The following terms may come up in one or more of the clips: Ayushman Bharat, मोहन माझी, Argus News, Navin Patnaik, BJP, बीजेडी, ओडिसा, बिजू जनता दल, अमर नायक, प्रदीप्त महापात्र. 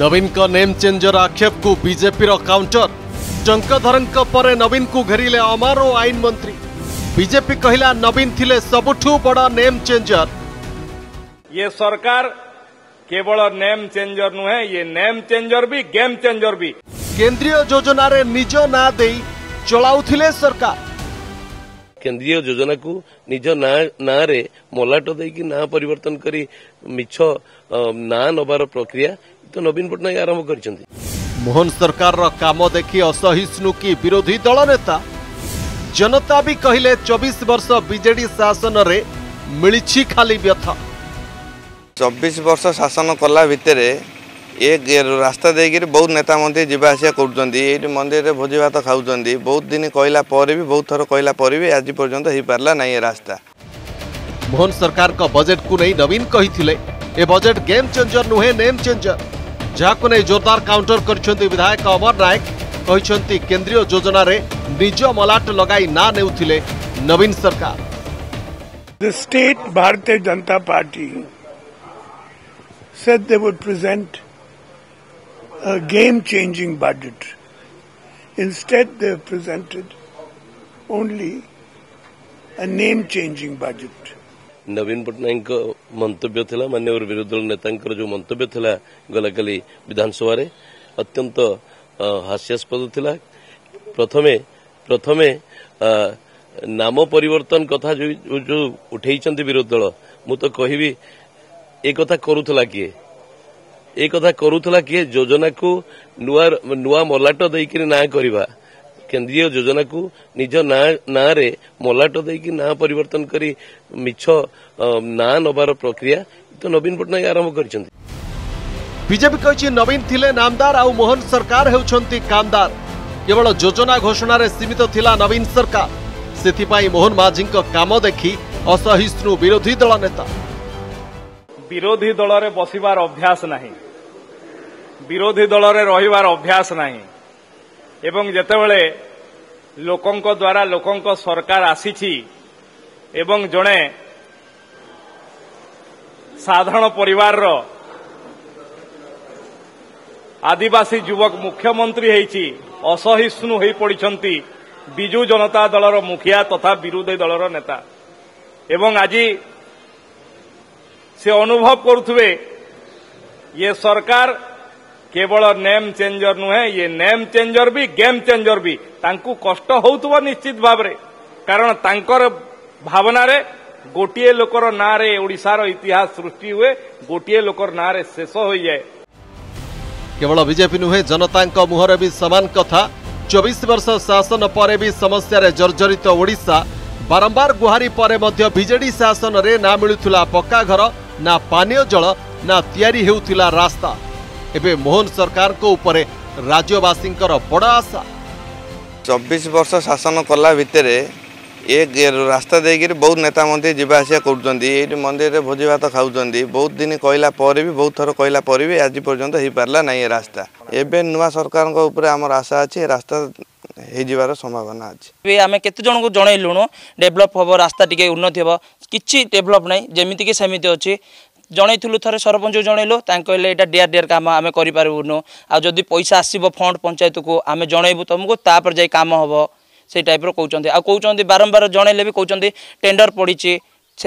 नवीन का name changer आक्षेप को बीजेपी रो काउंटर। टंकाधरन परे नवीन को घेरिले अमारो आईन मंत्री। बीजेपी कहला नवीन थिले सबुठू बड़ा नेम चेंजर। ये सरकार केवल नेम चेंजर नुहे, ये नेम चेंजर भी गेम चेंजर भी। केंद्रीय योजना रे निज ना देई चलाउथिले सरकार। केंद्रीय योजना को निज ना रे मोलाटो देकी ना परिवर्तन करी मिछ ना नबार प्रक्रिया तो नवीन पटनायक आरंभ करिसथि। मोहन सरकार रो काम देखी असहिष्णु की विरोधी दल नेता जनता भी कहले 24 वर्ष बीजेडी शासन रे मिली खाली व्यथा। 24 वर्ष शासन कला भितर ये रास्ता देकर बहुत नेता मंत्री जावासिया कर मंदिर में भोजी भात खाऊं बहुत दिन कहला भी बहुत थर कहला भी आज पर्यंत हो पारा ना ये रास्ता। मोहन सरकार का बजेट को नहीं नवीन कही ए बजेट गेम चेंजर नुहे नेम चेंजर। जहाक नहीं जोरदार काउंटर कर विधायक अमर नायक कहते केंद्रीय योजना रे निज मलाट लगाई ना नेउथिले नवीन सरकार। The state Bharatiya Janata party said they would present a game changing budget. Instead they presented only a name changing budget. Naveen Patnaik मंतव्य था मान्यवर विरोधी दल नेता जो मंतव्य था गलाकाली विधानसभा अत्यंत हास्यास्पद था। प्रथमे नाम परिवर्तन कथा जो उठे विरोधी दल मु तो कहबी एक कथा करूथला किए योजना को नुआ मलाट देकर ना करवा। केंद्रीय योजना को निज ना रे मलाट देकी ना परिवर्तन करी मिछ ना नबार प्रक्रिया तो नवीन पटनायक आरंभ करिसथि। बीजेपी कहछि नवीन थिले नामदार आ मोहन सरकार हेउछंती कामदार। केवल योजना घोषणा रे सीमित थिला नवीन सरकार। सेथिपाई मोहन माझी को काम देखि असहिष्णु विरोधी दल नेता। विरोधी दल रे बसिबार अभ्यास नाही, विरोधी दल रे रहिबार अभ्यास नाही एवं जेतेबेले लोकंक द्वारा लोकंक सरकार आसीछि एवं जणे साधारण परिवार रो आदिवासी युवक मुख्यमंत्री हेछि असहिष्णु होई पडिछंती बिजू जनता दल रो मुखिया तथा विरोधी दल रो नेता एवं आजि से अनुभव करूथबे ये सरकार केवल नेम चेंजर नुहे, ये नेम चेंजर भी गेम चेंजर भी। तांकु कष्ट होउतबो निश्चित भावरे कारण तांकर भावना रे गोटिए लोकर ना रे ओडिसा रो इतिहास सृष्टि हुए, गोटिए लोकर ना रे शेष होई जाए। केवल बीजेपी नुहे जनतांक मुहरे भी समान कथा। 24 वर्ष शासन पर भी समस्या रे जर्जरित ओडिसा बारंबार गुहारी पर मध्य बीजेडी शासन रे ना मिलुथुला पक्का घर ना पानीय जल ना तयारी हेउथुला रास्ता। एबे मोहन सरकार को उपरे राज्यवासी बड़ा आशा। 24 वर्ष शासन कला भितर ये रास्ता देकर बहुत नेता मंत्री जावासिया कर मंदिर में भोजी भात खाऊं बहुत दिन कहला भी बहुत थर कहला भी आज पर्यंत हो पारा ना ये रास्ता। एबे नुआ सरकार को उपरे आमर आशा अच्छे रास्ता हो संभावना अच्छे। आम केत जन को जनइलुणु डेभलप हम रास्ता टी उन्नति हम कि डेभलप ना जमीक सेमती अच्छी जनइलु थे सरपंच जनइलु कहले ये डेयर डेयर कम आम करून आदि पैसा आसब फंड पंचायत को आम जनइबू तुमको तापर जाई काम हम से टाइप कहते हैं। कहते बारंबार जनइले भी कहते टेंडर पड़ी से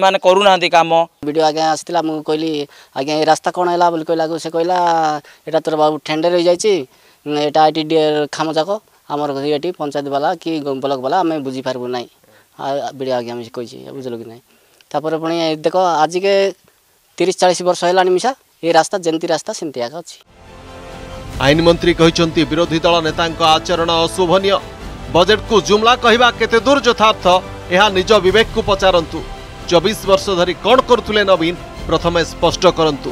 मैंने करूना कम वीडियो आज्ञा आसाला मुझे कहली आज्ञा ये रास्ता कौन है कहला से कहला यहाँ तोर बाबू टेंडर हो जाए खाम जाक आमर ये पंचायत वाला कि ब्लक वाला आम बुझीपारू ना वीडियो आज्ञा कही बुझल कि ना तापर पुणी देख आज के 30-40 वर्ष हेलानी मिसा ये रास्ता जेंती रास्ता सेंती आका अछि। आईन मंत्री कहचंती विरोधी दल नेतांक आचरण अशोभनीय। बजेट को जुमला कहबा केते दूर यथार्थ एहा निज विवेक को पचारंतु। 24 वर्ष धरि कोन करथुले नवीन प्रथमे स्पष्ट करंतु।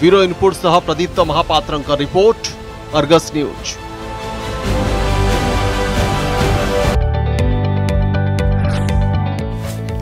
ब्यूरो इनपुट सह प्रदीप्त महापात्रक रिपोर्ट अर्गस न्यूज।